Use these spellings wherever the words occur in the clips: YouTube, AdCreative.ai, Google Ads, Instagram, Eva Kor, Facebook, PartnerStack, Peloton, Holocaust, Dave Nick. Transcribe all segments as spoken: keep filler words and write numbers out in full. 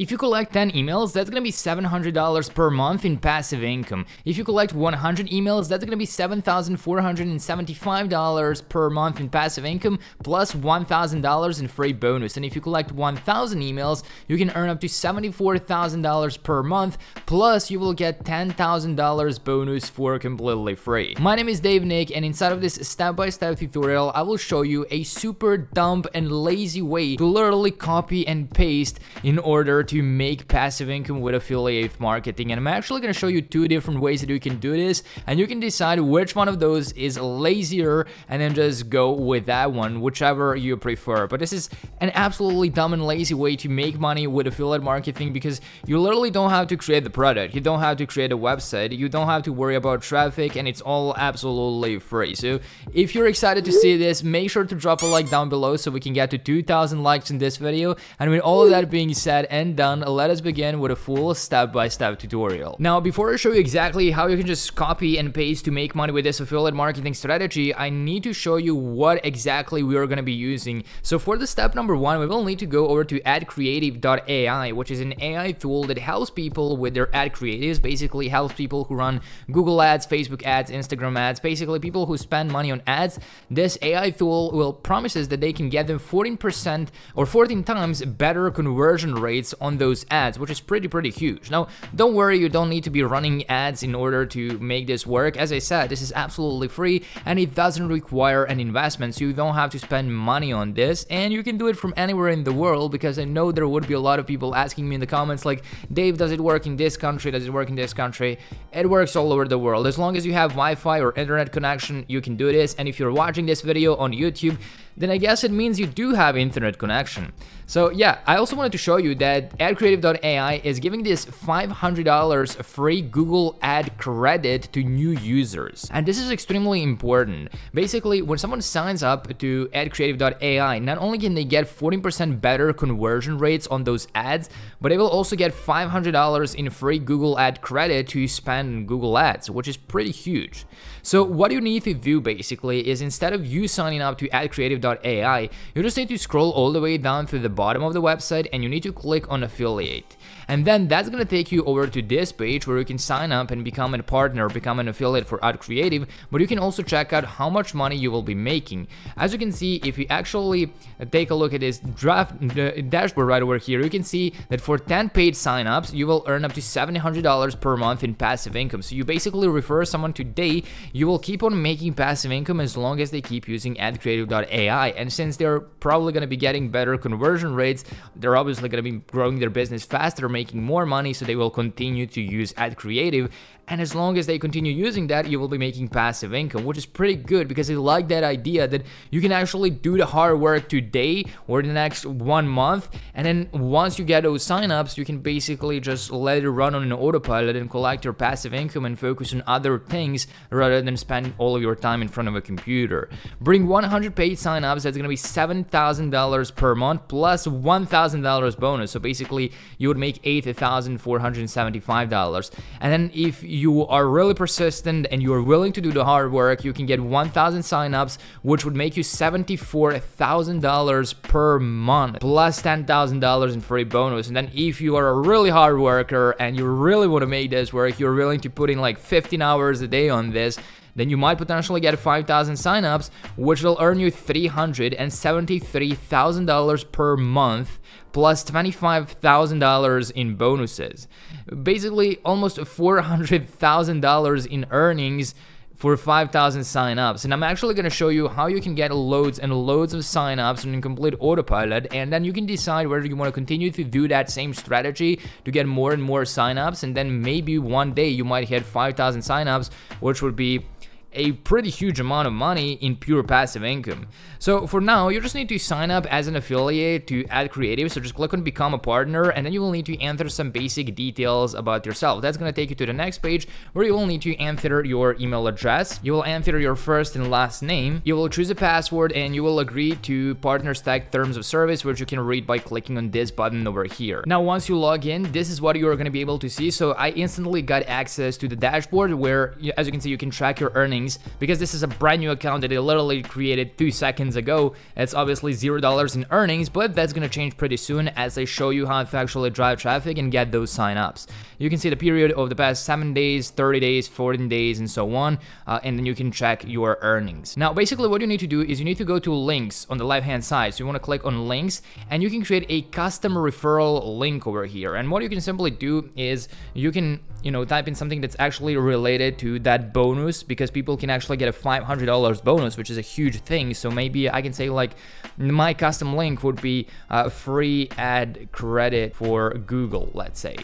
If you collect ten emails, that's gonna be seven hundred dollars per month in passive income. If you collect one hundred emails, that's gonna be seven thousand four hundred seventy-five dollars per month in passive income, plus one thousand dollars in free bonus. And if you collect one thousand emails, you can earn up to seventy-four thousand dollars per month, plus you will get ten thousand dollars bonus for completely free. My name is Dave Nick, and inside of this step-by-step tutorial, I will show you a super dumb and lazy way to literally copy and paste in order to to make passive income with affiliate marketing. And I'm actually gonna show you two different ways that you can do this, and you can decide which one of those is lazier and then just go with that one, whichever you prefer. But this is an absolutely dumb and lazy way to make money with affiliate marketing, because you literally don't have to create the product, you don't have to create a website, you don't have to worry about traffic, and it's all absolutely free. So if you're excited to see this, make sure to drop a like down below so we can get to two thousand likes in this video. And with all of that being said and done, let us begin with a full step-by-step tutorial. Now, before I show you exactly how you can just copy and paste to make money with this affiliate marketing strategy, I need to show you what exactly we are going to be using. So for the step number one, we will need to go over to ad creative dot A I, which is an A I tool that helps people with their ad creatives, basically helps people who run Google ads, Facebook ads, Instagram ads, basically people who spend money on ads. This A I tool will promises that they can get them fourteen percent or fourteen times better conversion rates on those ads, which is pretty pretty huge. Now don't worry, you don't need to be running ads in order to make this work. As I said, this is absolutely free and it doesn't require an investment, so you don't have to spend money on this, and you can do it from anywhere in the world, because I know there would be a lot of people asking me in the comments like, Dave, does it work in this country, does it work in this country? It works all over the world. As long as you have Wi-Fi or internet connection, you can do this. And if you're watching this video on YouTube, then I guess it means you do have internet connection. So yeah, I also wanted to show you that ad creative dot A I is giving this five hundred dollars free Google ad credit to new users. And this is extremely important. Basically, when someone signs up to ad creative dot A I, not only can they get fourteen percent better conversion rates on those ads, but they will also get five hundred dollars in free Google ad credit to spend on Google ads, which is pretty huge. So what you need to do basically is, instead of you signing up to ad creative dot A I, you just need to scroll all the way down to the bottom of the website and you need to click on affiliate. And then that's gonna take you over to this page where you can sign up and become a partner, become an affiliate for AdCreative, but you can also check out how much money you will be making. As you can see, if you actually take a look at this draft uh, dashboard right over here, you can see that for ten paid signups, you will earn up to seven hundred dollars per month in passive income. So you basically refer someone today, you will keep on making passive income as long as they keep using ad creative dot A I. And since they're probably gonna be getting better conversion rates, they're obviously gonna be growing their business faster, making more money, so they will continue to use AdCreative. And as long as they continue using that, you will be making passive income, which is pretty good, because I like that idea that you can actually do the hard work today or the next one month. And then once you get those signups, you can basically just let it run on an autopilot and collect your passive income and focus on other things rather than spend all of your time in front of a computer. Bring one hundred paid signups, that's gonna be seven thousand dollars per month plus one thousand dollars bonus. So basically you would make eight thousand four hundred seventy-five dollars. And then if you you are really persistent and you are willing to do the hard work, you can get one thousand signups, which would make you seventy-four thousand dollars per month, plus ten thousand dollars in free bonus. And then if you are a really hard worker and you really want to make this work, you're willing to put in like fifteen hours a day on this, then you might potentially get five thousand signups, which will earn you three hundred seventy-three thousand dollars per month, plus twenty-five thousand dollars in bonuses. Basically, almost four hundred thousand dollars in earnings for five thousand signups. And I'm actually gonna show you how you can get loads and loads of signups in complete autopilot, and then you can decide whether you wanna continue to do that same strategy to get more and more signups, and then maybe one day you might hit five thousand signups, which would be a pretty huge amount of money in pure passive income. So for now, you just need to sign up as an affiliate to AdCreative. So just click on become a partner, and then you will need to enter some basic details about yourself. That's gonna take you to the next page where you will need to enter your email address. You will enter your first and last name. You will choose a password, and you will agree to PartnerStack terms of service, which you can read by clicking on this button over here. Now, once you log in, this is what you're gonna be able to see. So I instantly got access to the dashboard where, as you can see, you can track your earnings things, because this is a brand new account that I literally created two seconds ago. It's obviously zero dollars in earnings, but that's gonna change pretty soon as I show you how to actually drive traffic and get those signups. You can see the period of the past seven days, thirty days, fourteen days, and so on, uh, and then you can check your earnings. Now basically what you need to do is you need to go to links on the left hand side, so you want to click on links, and you can create a custom referral link over here. And what you can simply do is you can you know type in something that's actually related to that bonus, because people can actually get a five hundred dollar bonus, which is a huge thing. So maybe I can say like my custom link would be a uh, free ad credit for Google, let's say.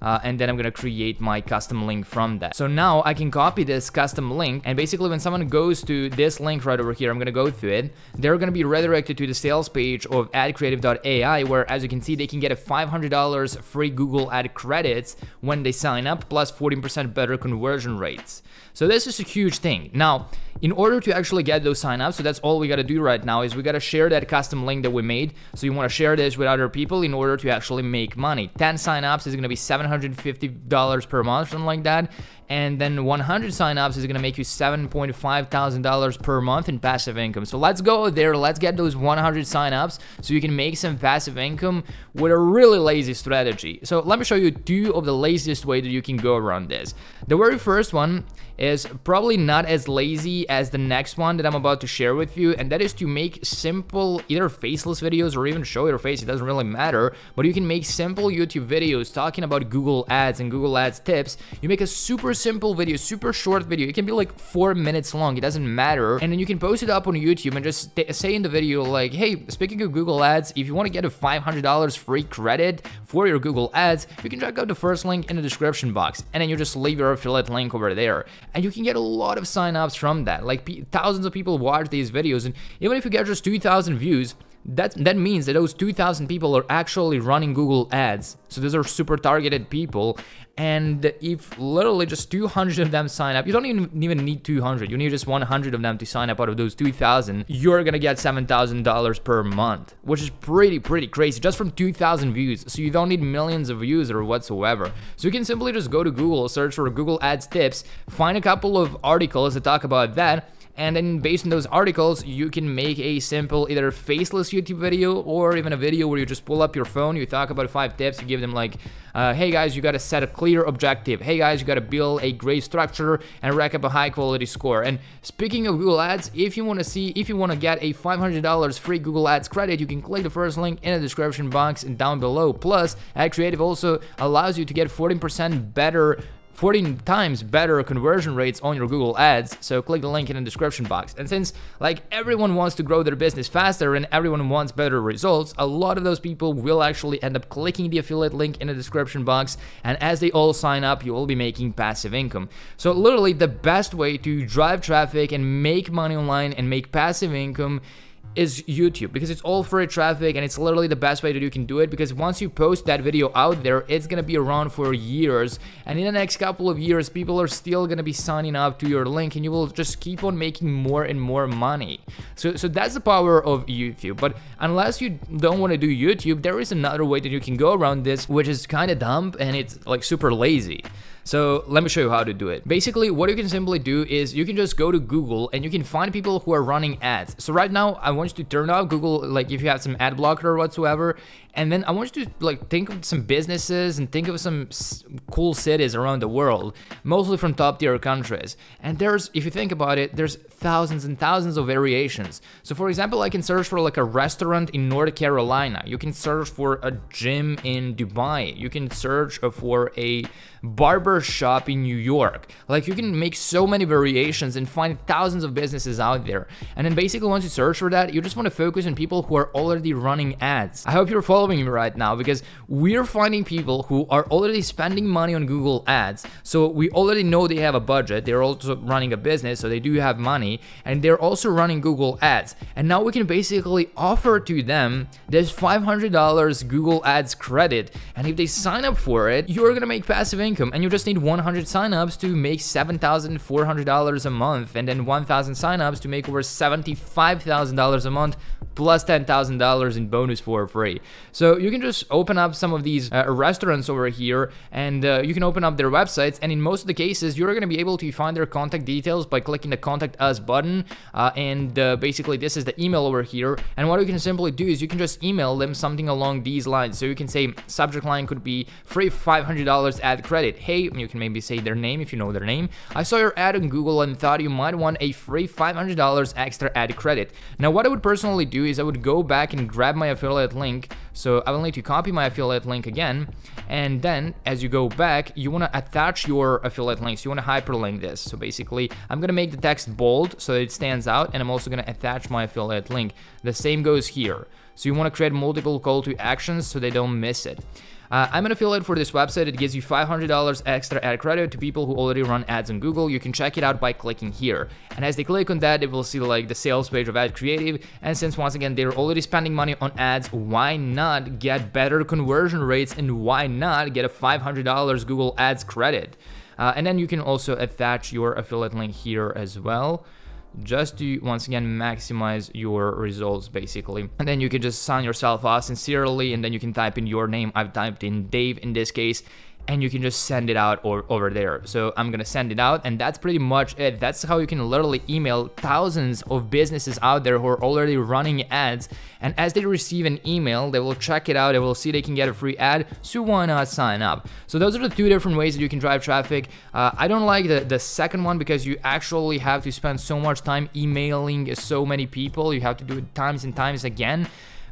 Uh, and then I'm gonna create my custom link from that. So now I can copy this custom link, and basically when someone goes to this link right over here, I'm gonna go through it, they're gonna be redirected to the sales page of ad creative dot A I, where, as you can see, they can get a five hundred dollar free Google ad credits when they sign up, plus fourteen percent better conversion rates. So this is a huge thing. Now, in order to actually get those signups, so that's all we gotta do right now, is we gotta share that custom link that we made. So you wanna share this with other people in order to actually make money. ten signups is gonna be seven hundred fifty dollars per month, something like that. And then one hundred signups is gonna make you seven point five thousand dollars per month in passive income. So let's go there, let's get those one hundred signups so you can make some passive income with a really lazy strategy. So let me show you two of the laziest way that you can go around this. The very first one is probably not as lazy as the next one that I'm about to share with you, and that is to make simple either faceless videos or even show your face, it doesn't really matter, but you can make simple YouTube videos talking about Google Ads and Google Ads tips. You make a super simple video, super short video, it can be like four minutes long, it doesn't matter, and then you can post it up on YouTube and just say in the video like, hey, speaking of Google Ads, if you want to get a five hundred dollar free credit for your Google Ads, you can check out the first link in the description box, and then you just leave your affiliate link over there, and you can get a lot of signups from that. Like p thousands of people watch these videos, and even if you get just two thousand views, That, that means that those two thousand people are actually running Google Ads. So those are super targeted people. And if literally just two hundred of them sign up, you don't even, even need two hundred, you need just one hundred of them to sign up out of those two thousand, you're gonna get seven thousand dollars per month, which is pretty, pretty crazy, just from two thousand views. So you don't need millions of views or whatsoever. So you can simply just go to Google, search for Google Ads tips, find a couple of articles that talk about that, and then based on those articles, you can make a simple either faceless YouTube video or even a video where you just pull up your phone, you talk about five tips, you give them like, uh, hey guys, you gotta set a clear objective. Hey guys, you gotta build a great structure and rack up a high quality score. And speaking of Google Ads, if you wanna see, if you wanna get a five hundred dollar free Google Ads credit, you can click the first link in the description box and down below. Plus, AdCreative also allows you to get fourteen percent better fourteen times better conversion rates on your Google Ads, so click the link in the description box. And since like everyone wants to grow their business faster and everyone wants better results, a lot of those people will actually end up clicking the affiliate link in the description box, and as they all sign up, you will be making passive income. So literally the best way to drive traffic and make money online and make passive income is YouTube, because it's all free traffic, and it's literally the best way that you can do it, because once you post that video out there, it's gonna be around for years, and in the next couple of years people are still gonna be signing up to your link, and you will just keep on making more and more money. So so that's the power of YouTube. But unless you don't want to do YouTube, there is another way that you can go around this, which is kind of dumb and it's like super lazy. So let me show you how to do it. Basically, what you can simply do is you can just go to Google and you can find people who are running ads. So right now, I want you to turn off Google, like if you have some ad blocker or whatsoever, and then I want you to like think of some businesses and think of some cool cities around the world, mostly from top tier countries. And there's, if you think about it, there's thousands and thousands of variations. So for example, I can search for like a restaurant in North Carolina. You can search for a gym in Dubai. You can search for a barber shop in New York. Like you can make so many variations and find thousands of businesses out there. And then basically once you search for that, you just want to focus on people who are already running ads. I hope you're following me right now, because we're finding people who are already spending money on Google Ads. So we already know they have a budget. They're also running a business, so they do have money, and they're also running Google Ads. And now we can basically offer to them this five hundred dollar Google Ads credit. And if they sign up for it, you're gonna make passive income, and you just need one hundred signups to make seven thousand four hundred dollars a month, and then one thousand signups to make over seventy-five thousand dollars a month plus ten thousand dollars in bonus for free. So you can just open up some of these uh, restaurants over here, and uh, you can open up their websites, and in most of the cases you're going to be able to find their contact details by clicking the contact us button, uh, and uh, basically this is the email over here. And what you can simply do is you can just email them something along these lines. So you can say subject line could be free five hundred dollars ad credit. Hey, you can maybe say their name if you know their name. I saw your ad on Google and thought you might want a free five hundred dollars extra ad credit. Now what I would personally do is I would go back and grab my affiliate link. So I will need to copy my affiliate link again, and then as you go back you want to attach your affiliate links. You want to hyperlink this. So basically I'm going to make the text bold so that it stands out, and I'm also going to attach my affiliate link. The same goes here. So you want to create multiple call to actions so they don't miss it. Uh, I'm an affiliate for this website. It gives you five hundred dollars extra ad credit to people who already run ads on Google. You can check it out by clicking here. And as they click on that, they will see like the sales page of Ad Creative. And since once again, they're already spending money on ads, why not get better conversion rates, and why not get a five hundred dollars Google Ads credit? Uh, and then you can also attach your affiliate link here as well, just to once again maximize your results basically. And then you can just sign yourself off sincerely, and then you can type in your name. I've typed in Dave in this case, and you can just send it out or over there. So I'm gonna send it out, and that's pretty much it. That's how you can literally email thousands of businesses out there who are already running ads, and as they receive an email they will check it out, they will see they can get a free ad, so why not sign up? So those are the two different ways that you can drive traffic. uh, I don't like the, the second one because you actually have to spend so much time emailing so many people. You have to do it times and times again.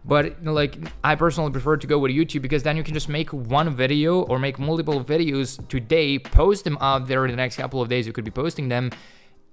But like, I personally prefer to go with YouTube, because then you can just make one video or make multiple videos today, post them out there in the next couple of days. You could be posting them,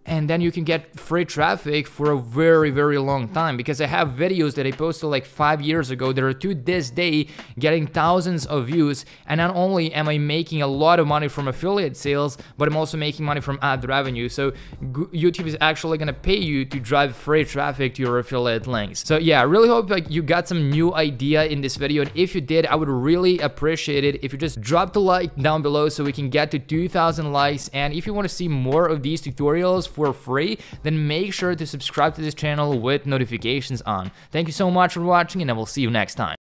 and then you can get free traffic for a very, very long time. Because I have videos that I posted like five years ago that are to this day getting thousands of views. And not only am I making a lot of money from affiliate sales, but I'm also making money from ad revenue. So YouTube is actually gonna pay you to drive free traffic to your affiliate links. So yeah, I really hope like you got some new idea in this video. And if you did, I would really appreciate it if you just dropped a like down below so we can get to two thousand likes. And if you wanna see more of these tutorials for free, then make sure to subscribe to this channel with notifications on. Thank you so much for watching, and I will see you next time.